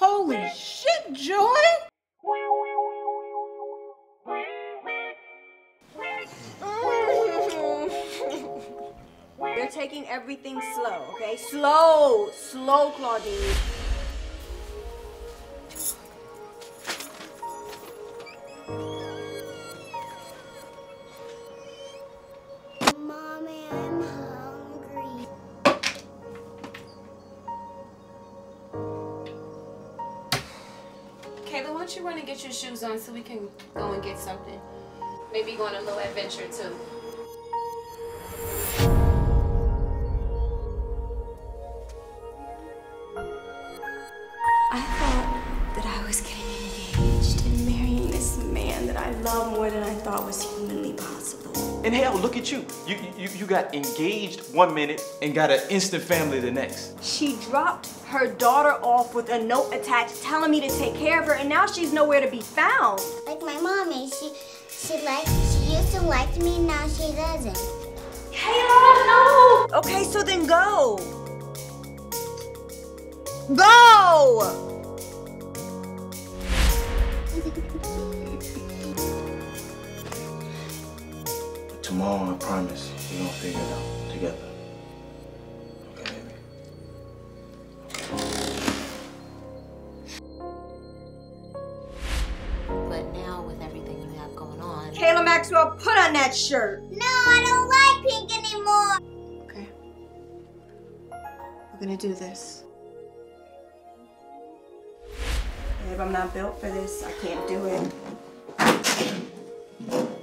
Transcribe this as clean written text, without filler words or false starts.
Holy shit, Joy! We're taking everything slow, okay? Slow! Slow, Claudine. Mommy, I'm hungry. Kayla, why don't you run and get your shoes on so we can go and get something? Maybe go on a little adventure, too. More than I thought was humanly possible. And hell, look at you. You got engaged one minute and got an instant family the next. She dropped her daughter off with a note attached telling me to take care of her, and now she's nowhere to be found. Like my mommy, she used to like me, now she doesn't. Kayla, no! Okay, so then go. Go! Tomorrow, I promise, we're gonna figure it out together. Okay, baby? But now, with everything you have going on... Kayla Maxwell, put on that shirt! No, I don't like pink anymore! Okay. We're gonna do this. Babe, I'm not built for this. I can't do it.